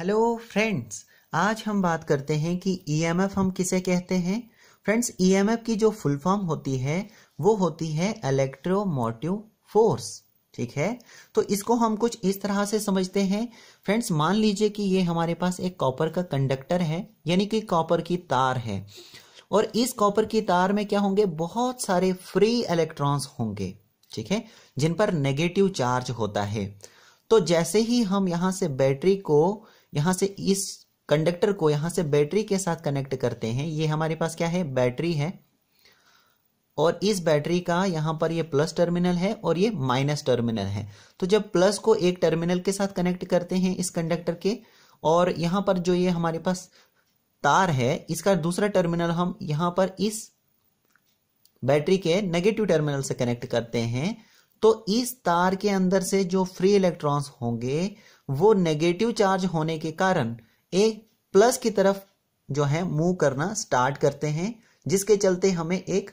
Hello friends, आज हम बात करते हैं कि EMF हम किसे कहते हैं। फ्रेंड्स, EMF की जो फुल फॉर्म होती है वो होती है इलेक्ट्रोमोटिव फोर्स, ठीक है। तो इसको हम कुछ इस तरह से समझते हैं। फ्रेंड्स, मान लीजिए कि ये हमारे पास एक कॉपर का कंडक्टर है, यानी कि कॉपर की तार है, और इस कॉपर की तार में क्या होंगे, बहुत सारे फ्री इलेक्ट्रॉन्स होंगे, ठीक है, जिन पर नेगेटिव चार्ज होता है। तो जैसे ही हम यहाँ से बैटरी को, यहाँ से इस कंडक्टर को यहाँ से बैटरी के साथ कनेक्ट करते हैं, ये हमारे पास क्या है, बैटरी है, और इस बैटरी का यहाँ पर ये प्लस टर्मिनल है और ये माइनस टर्मिनल है। तो जब प्लस को एक टर्मिनल के साथ कनेक्ट करते हैं इस कंडक्टर के, और यहाँ पर जो ये हमारे पास तार है इसका दूसरा टर्मिनल हम यहाँ पर इस बैटरी के नेगेटिव टर्मिनल से कनेक्ट करते हैं, तो इस तार के अंदर से जो फ्री इलेक्ट्रॉन्स होंगे वो नेगेटिव चार्ज होने के कारण एक प्लस की तरफ जो है मूव करना स्टार्ट करते हैं, जिसके चलते हमें एक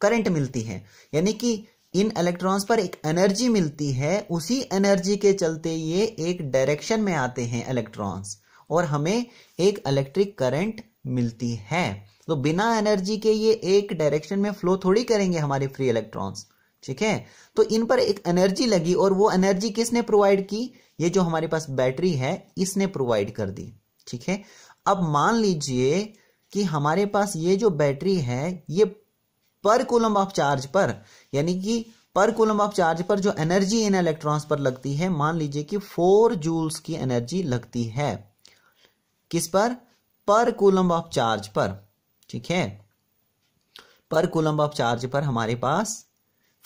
करंट मिलती है, यानी कि इन इलेक्ट्रॉन्स पर एक एनर्जी मिलती है। उसी एनर्जी के चलते ये एक डायरेक्शन में आते हैं इलेक्ट्रॉन्स, और हमें एक इलेक्ट्रिक करंट मिलती है। तो बिना एनर्जी के ये एक डायरेक्शन में फ्लो थोड़ी करेंगे हमारे फ्री इलेक्ट्रॉन्स, ठीक है। तो इन पर एक एनर्जी लगी, और वो एनर्जी किसने प्रोवाइड की, ये जो हमारे पास बैटरी है इसने प्रोवाइड कर दी, ठीक है। अब मान लीजिए कि हमारे पास ये जो बैटरी है ये पर कूलम ऑफ चार्ज पर, यानी कि पर कूलम ऑफ चार्ज पर जो एनर्जी इन इलेक्ट्रॉन्स पर लगती है, मान लीजिए कि 4 जूल्स की एनर्जी लगती है, किस पर कूलम ऑफ चार्ज पर, ठीक है। पर कूलम ऑफ चार्ज पर हमारे पास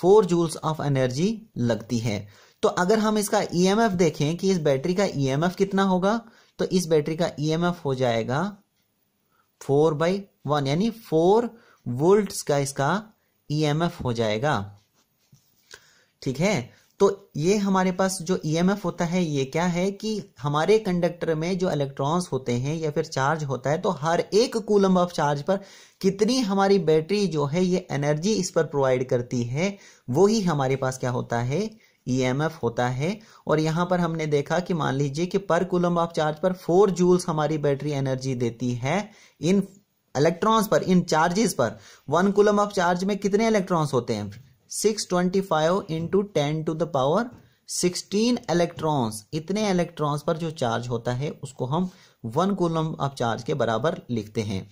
4 जूल्स ऑफ एनर्जी लगती है। तो अगर हम इसका EMF देखें कि इस बैटरी का EMF कितना होगा, तो इस बैटरी का EMF हो जाएगा 4/1, यानी 4 वोल्ट्स का इसका EMF हो जाएगा, ठीक है। तो ये हमारे पास जो EMF होता है ये क्या है कि हमारे कंडक्टर में जो इलेक्ट्रॉन्स होते हैं या फिर चार्ज होता है, तो हर एक कूलम ऑफ चार्ज पर कितनी हमारी बैटरी जो है ये एनर्जी इस पर प्रोवाइड करती है, वो ही हमारे पास क्या होता है, EMF होता है। और यहाँ पर हमने देखा कि मान लीजिए कि पर कूलम ऑफ चार्ज पर 4 जूल्स हमारी बैटरी एनर्जी देती है इन इलेक्ट्रॉन्स पर, इन चार्जेस पर। 1 कूलम ऑफ चार्ज में कितने इलेक्ट्रॉन्स होते हैं, 625 × 10⁻¹૬ इलेक्ट्रॉन्स, इतने इलेक्ट्रॉन्स पर जो चार्ज होता है उसको हम 1 कूलम ऑफ चार्ज के बराबर लिखते हैं।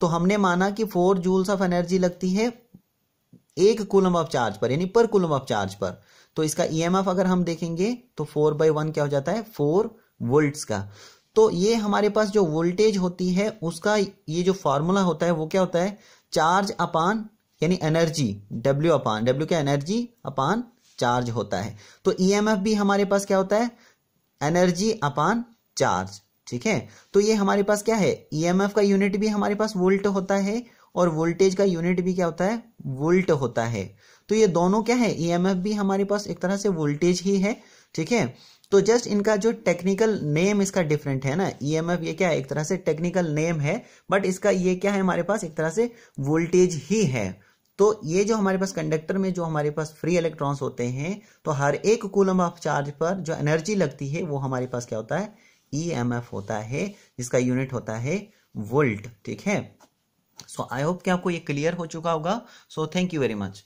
तो हमने माना कि 4 जूल्स ऑफ एनर्जी लगती है 1 कूलम ऑफ चार्ज पर, यानी पर कूलम ऑफ चार्ज पर। तो इसका EMF अगर हम देखेंगे तो 4/1 क्या हो जाता है, 4 वोल्ट्स का। तो ये हमारे पास जो वोल्टेज होती है उसका ये जो फार्मूला होता है वो क्या होता है, चार्ज अपान यानी एनर्जी, W क्या, एनर्जी अपान चार्ज होता है। तो EMF भी हमारे पास क्या होता है, एनर्जी अपान चार्ज, ठीक है। तो ये हमारे पास क्या है, EMF का यूनिट भी हमारे पास वोल्ट होता है, और वोल्टेज का यूनिट भी क्या होता है, वोल्ट होता है। तो ये दोनों क्या है, EMF भी हमारे पास एक तरह से वोल्टेज ही है, ठीक है। तो जस्ट इनका जो टेक्निकल नेम इसका डिफरेंट है ना, EMF ये क्या है, एक तरह से टेक्निकल नेम है, बट इसका ये क्या है हमारे पास, एक तरह से वोल्टेज ही है। तो ये जो हमारे पास कंडक्टर में जो हमारे पास फ्री इलेक्ट्रॉन्स होते हैं, तो हर एक कूलम ऑफ चार्ज पर जो एनर्जी लगती है वो हमारे पास क्या होता है, EMF होता है, जिसका यूनिट होता है वोल्ट, ठीक है। सो आई होप कि आपको ये क्लियर हो चुका होगा। So thank you very much.